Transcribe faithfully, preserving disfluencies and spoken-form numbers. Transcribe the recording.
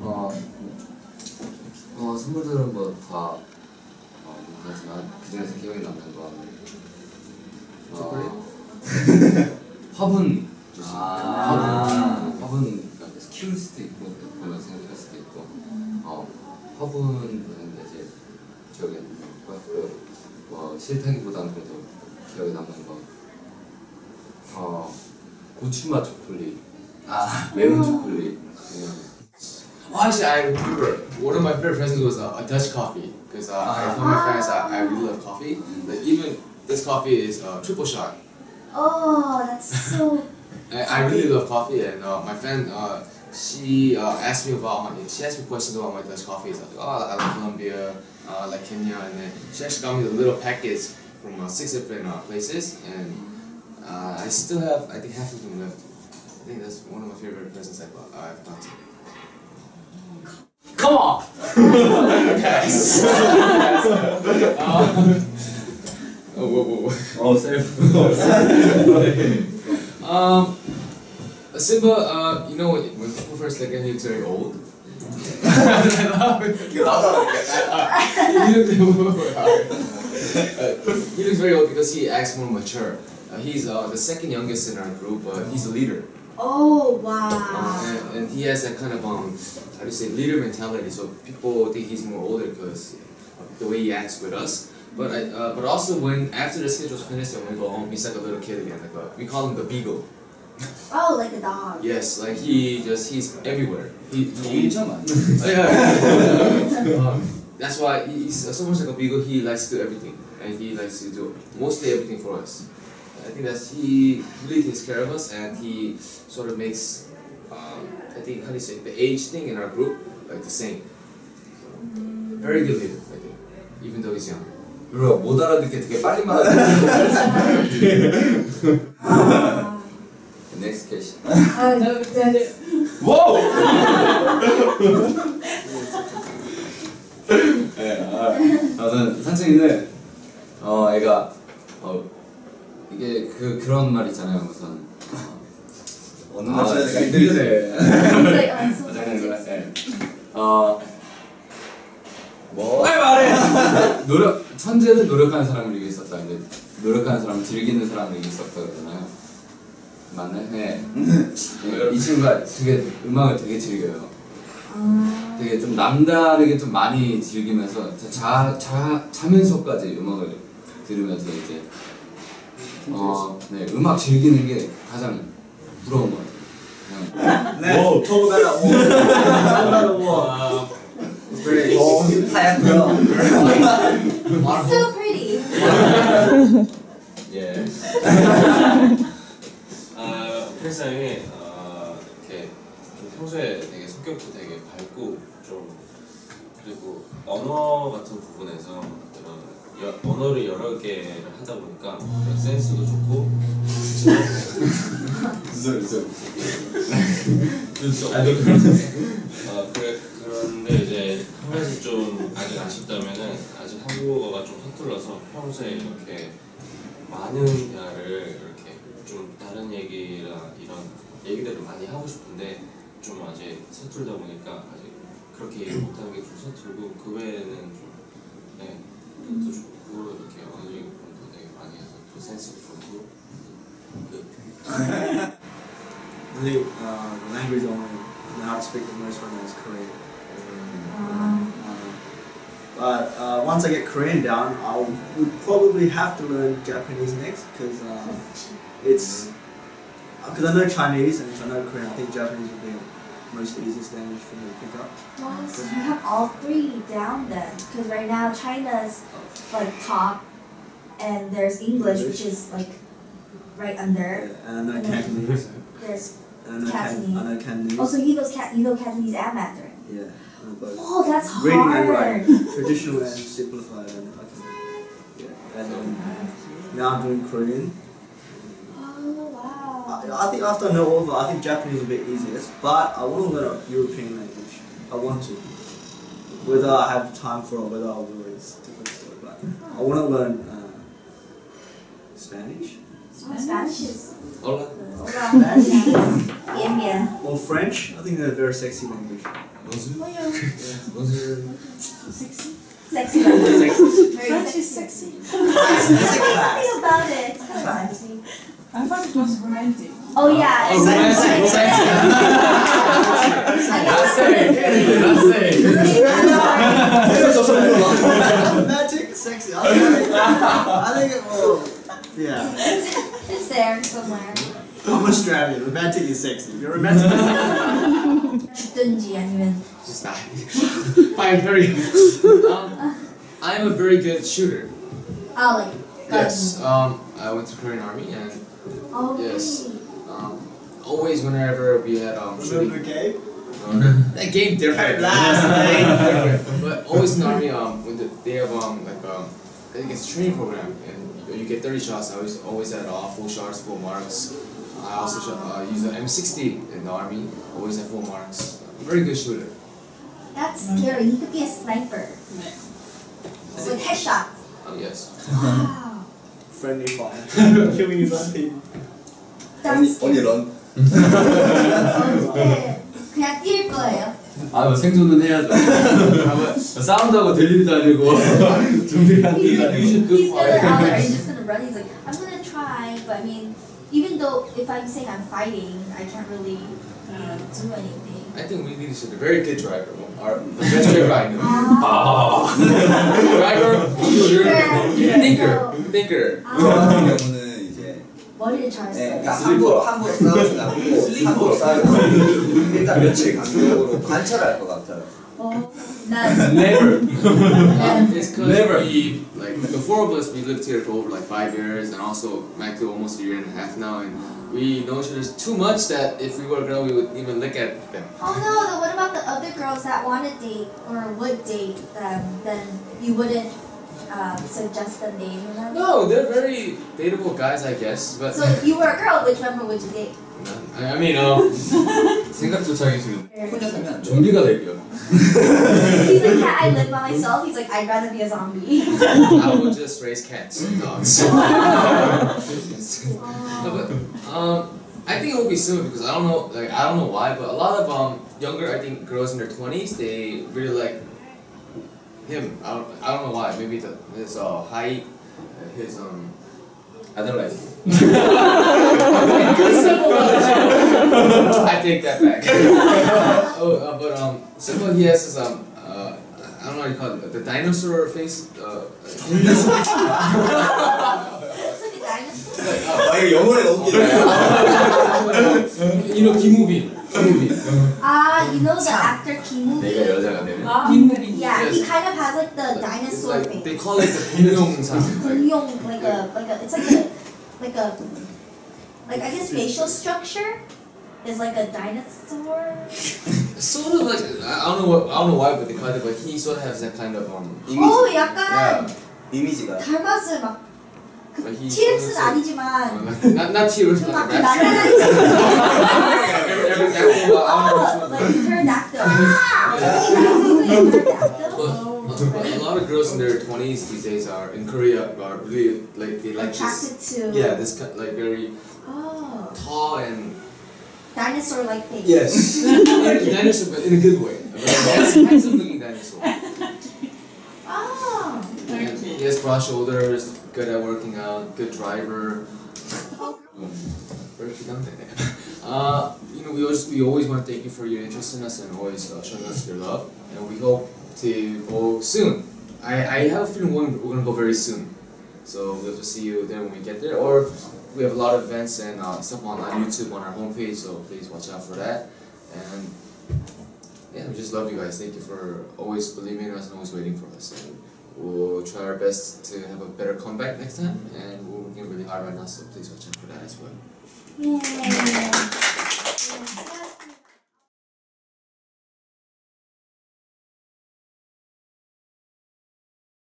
어, 어 선물들은 뭐 다 어, 하지만 그중에서 기억에 남는 건 초콜릿? 어, 화분 주신 아 화분 화분 그래서 키울 수도 있고 그런 생각할 수도 있고 어 화분은 이제 기억에 남는 거고요. 뭐 싫다기보다는 그래도 기억에 남는 거 어 고추맛 초콜릿 아 매운 초콜릿 Well, actually, I remember one of my favorite presents was uh, a Dutch coffee because uh, I told my friends that I really love coffee. Like, even this coffee is uh, triple shot. Oh, that's so. I, I really love coffee, and uh, my friend uh, she uh, asked me about my she asked me questions about my Dutch coffees. I was like, oh, I like Colombia, uh, I like Kenya, and then she actually got me the little packets from uh, six different uh, places, and uh, I still have I think half of them left. I think that's one of my favorite presents I've got, uh, I've got to. Come on! Pass! Oh, whoa, whoa, whoa. Oh, safe. um, Simba, uh, you know, when people first look at him, it's very old. You He looks very old because he acts more mature. Uh, he's uh, the second youngest in our group, but uh, he's the leader. Oh wow! Uh, and, and he has that kind of um, how do you say, leader mentality. So people think he's more older because the way he acts with us. But I, uh, but also when after the schedule's finished and we go home, he's like a little kid again. Like a, we call him the beagle. Oh, like a dog. Yes, like he just he's everywhere. He. he oh, yeah. um, that's why he's so much like a beagle. He likes to do everything, and he likes to do mostly everything for us. I think that he really takes care of us, and he sort of makes, um, I think, how do you say, the age thing in our group like the same. Very good leader, I think, even though he's young. 그럼 못 알아듣게 되게 빨리 말하는. The next question. Uh, no, that's... Whoa! 네, 아, 저는 산책인데, 어, 애가 어. 이게 그 그런 말 있잖아요. 우선 어느 날 저희가 힘들게 맞아요. 어 뭐 말해 노력 천재는 노력하는 사람을 이겼었다. 근데 노력하는 사람은 즐기는 사람을 이겼었다 그러잖아요. 맞나요? 네. 이 친구가 되게 음악을 되게 즐겨요. 되게 좀 남다르게 좀 많이 즐기면서 자 자 자면서까지 음악을 들으면서 이제. 어, 네, 음악 즐기는 게 가장 부러운 것 같아요. 네, 저보다 뭐, pretty, 하얗고요. So pretty. 예. 아, 필사 형이 어, 이렇게 좀 평소에 되게 성격도 되게 밝고 좀 그리고 언어 같은 부분에서. 여, 언어를 여러 개를 하다 보니까 센스도 좋고 무슨 무슨 무슨 아 그래 그런데 이제 한 가지 좀 아직 아쉽다면은 아직 한국어가 좀 서툴러서 평소에 이렇게 많은 대화를 이렇게 좀 다른 얘기나 이런 얘기들을 많이 하고 싶은데 좀 아직 서툴다 보니까 아직 그렇게 얘기 못하는 게 좀 서툴고 그 외에는 좀 네. 또 좋고 이렇게 어느 정도 되게 많이 해서 또 센스도 좋고 그. Really, uh, the language only now speak English when I was Korean. Um, uh, but uh, once I get Korean down, I would probably have to learn Japanese next because uh, it's because I know Chinese and if I know Korean, I think Japanese would be. Most easiest language for me to pick up. Wow, so you have all three down then. Because right now China's like top, and there's English, English. Which is like right under. Yeah, and I know and Cantonese. There's and I know Cantonese. Can, I know Cantonese. Oh, so you know, Cat, you know Cantonese and Mandarin. Yeah, I know both. Oh, that's hard. Reading and writing, traditional and simplified, and I can. Yeah, and um, now I'm doing Korean. I think after I know all of them, I think Japanese is a bit easiest, but I want to learn a European language. I want to. Whether I have time for it or whether I will, it's a different story. But I want to learn uh, Spanish. Spanish. Hola. Hola. Bien, bien. Or French. I think that's a very sexy language. Bonjour. Yeah. Bonjour. Sexy. Sexy language. French is sexy. How do you feel about it? I thought it was romantic. Oh yeah. Oh, romantic. Sexy. Romantic, sexy. I think it will. Yeah. It's there somewhere. I'm Australian. Romantic is sexy. You're romantic. Stungy, I mean. Just not. I'm very. Um, I'm a very good shooter. Ollie. Yes. Um, I went to Korean Army and. Oh. Yes. Um, always whenever we had um. Remember game? Um, that game different. Last game different. But always in the army um when the, they have um like um I think it's a training program and. You get thirty shots. I always always had uh, full shots, full marks. I also shot, uh, use an M sixty in the army. Always had full marks. Very good shooter. That's scary. He could be a sniper. Yeah. So with headshots. Oh yes. Wow. Friendly fire. Killing his own team. Only only run. 그냥 뛸 거예요. 아, 생존은 해야죠. 싸운다고 들리지도 아니고 준비를 안 되니까. He's gonna out there. He's just gonna run. He's like, I'm gonna try, but I mean, even though if I'm saying I'm fighting, I can't really you know, do anything. I think we need to be a very good driver. Our best driver I know. Driver, shooter, thinker, thinker. 머리를 잘 써. 네, 그러니까 함부로 함부로 싸우지 않고 함부로 싸우고 일단 며칠 간격으로 관찰할 것 같아요. 어, 난. Never. It's because we like the four of us we lived here for over like five years and also back to almost a year and a half now and we know each other too much that if we were a girl we would even look at them. Oh no! What about the other girls that want to date or would date them? Then you wouldn't. Um, suggest them dating them? No, they're very dateable guys, I guess. But so if you were a girl, which member would you date? I mean, um, 생각조차하기 싫은. 혼자 살면 좀비가 될게요. He's like, yeah, I live by myself. He's like, I'd rather be a zombie. I would just raise cats and dogs. No, but um, I think it would be similar because I don't know, like I don't know why, but a lot of um younger, I think girls in their twenties, they really like. Him, I don't, I don't know why. Maybe the, his uh, height, his um, I don't know. I take that back. Oh, uh, but um, Simba, he has his um, uh, I don't know how you call it, the dinosaur face. Uh, you know, Kim Woo Bin. Ah, uh, you know the actor Kim Woo Bin? Wow. Yeah, he kind of has like the dinosaur face. Like, they call it the 공룡 공룡, like a like a it's like a like a like I guess facial structure is like a dinosaur. Sort of like I don't know what, I don't know why, but they call it like he sort of has that kind of um. Oh, 약간 이미지가. 닮았을 막. T-Rex는 아니지만. Not not T-Rex. Oh, like pterodactyl. A lot of girls in their twenties these days are in Korea are really like they like attracted to. Yeah, this kind like very tall and. Dinosaur-like face. Yes, dinosaur, but in a good way. Handsome-looking dinosaur. Oh. He has broad shoulders. Good at working out, good driver. Uh, you know, we always we always want to thank you for your interest in us and always uh, showing us your love. And we hope to go soon. I, I have a feeling we're gonna go very soon. So we'll just see you there when we get there. Or we have a lot of events and uh, stuff on YouTube on our homepage. So please watch out for that. And yeah, we just love you guys. Thank you for always believing in us and always waiting for us. And, we'll try our best to have a better comeback next time, and we're working really hard right now, so please watch out for that as well. Yay!